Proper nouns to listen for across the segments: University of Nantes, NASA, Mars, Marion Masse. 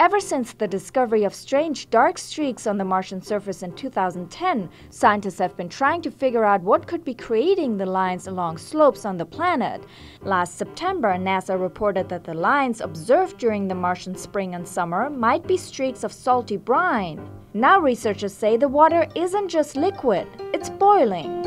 Ever since the discovery of strange dark streaks on the Martian surface in 2010, scientists have been trying to figure out what could be creating the lines along slopes on the planet. Last September, NASA reported that the lines observed during the Martian spring and summer might be streaks of salty brine. Now researchers say the water isn't just liquid, it's boiling.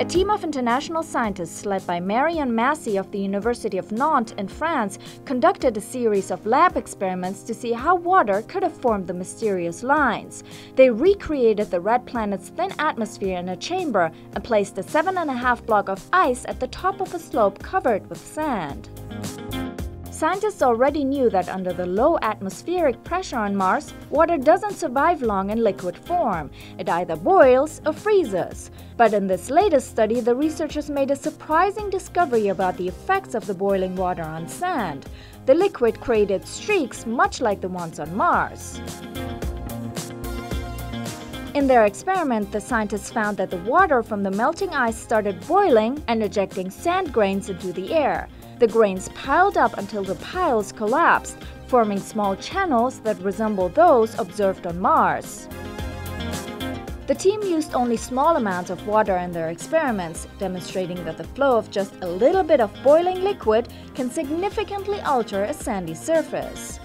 A team of international scientists led by Marion Masse of the University of Nantes in France conducted a series of lab experiments to see how water could have formed the mysterious lines. They recreated the red planet's thin atmosphere in a chamber and placed a 7.5 block of ice at the top of a slope covered with sand. Scientists already knew that under the low atmospheric pressure on Mars, water doesn't survive long in liquid form. It either boils or freezes. But in this latest study, the researchers made a surprising discovery about the effects of the boiling water on sand. The liquid created streaks much like the ones on Mars. In their experiment, the scientists found that the water from the melting ice started boiling and ejecting sand grains into the air. The grains piled up until the piles collapsed, forming small channels that resemble those observed on Mars. The team used only small amounts of water in their experiments, demonstrating that the flow of just a little bit of boiling liquid can significantly alter a sandy surface.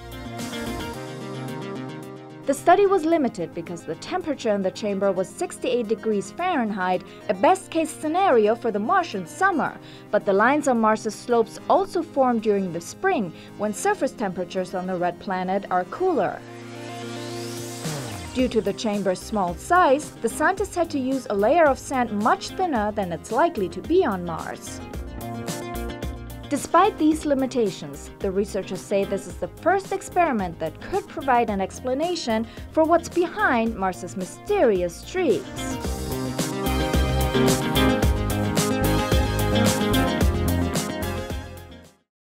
The study was limited because the temperature in the chamber was 68 degrees Fahrenheit, a best-case scenario for the Martian summer. But the lines on Mars's slopes also form during the spring, when surface temperatures on the red planet are cooler. Due to the chamber's small size, the scientists had to use a layer of sand much thinner than it's likely to be on Mars. Despite these limitations, the researchers say this is the first experiment that could provide an explanation for what's behind Mars's mysterious streaks.